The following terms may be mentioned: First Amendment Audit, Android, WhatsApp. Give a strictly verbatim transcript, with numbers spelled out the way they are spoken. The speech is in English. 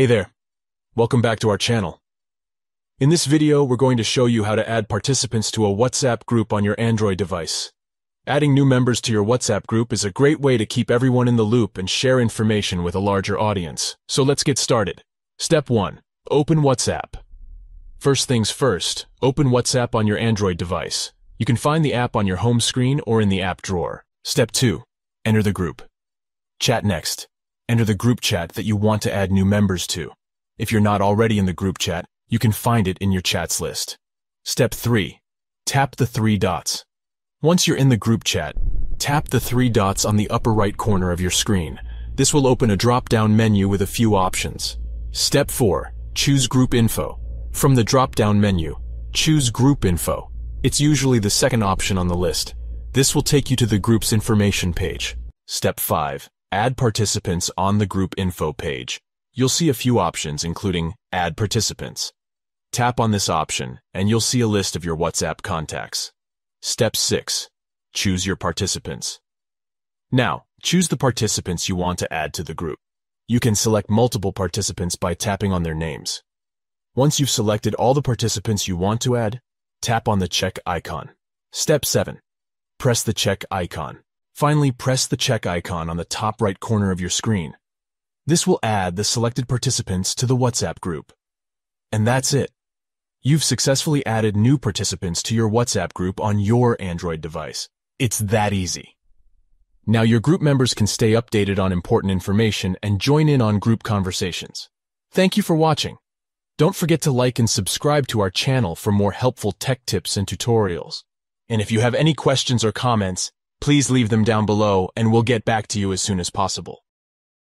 Hey there, welcome back to our channel. In this video, we're going to show you how to add participants to a WhatsApp group on your Android device. Adding new members to your WhatsApp group is a great way to keep everyone in the loop and share information with a larger audience. So let's get started. Step one. Open WhatsApp. First things first, open WhatsApp on your Android device. You can find the app on your home screen or in the app drawer. Step two. Enter the group. Chat next. Enter the group chat that you want to add new members to. If you're not already in the group chat, you can find it in your chats list. Step three. Tap the three dots. Once you're in the group chat, tap the three dots on the upper right corner of your screen. This will open a drop-down menu with a few options. Step four. Choose Group Info. From the drop-down menu, choose Group Info. It's usually the second option on the list. This will take you to the group's information page. Step five. Add participants on the group info page. You'll see a few options, including Add Participants. Tap on this option, and you'll see a list of your WhatsApp contacts. Step six. Choose your participants. Now, choose the participants you want to add to the group. You can select multiple participants by tapping on their names. Once you've selected all the participants you want to add, tap on the check icon. Step seven. Press the check icon. Finally, press the check icon on the top right corner of your screen. This will add the selected participants to the WhatsApp group. And that's it. You've successfully added new participants to your WhatsApp group on your Android device. It's that easy. Now your group members can stay updated on important information and join in on group conversations. Thank you for watching. Don't forget to like and subscribe to our channel for more helpful tech tips and tutorials. And if you have any questions or comments, please leave them down below and we'll get back to you as soon as possible.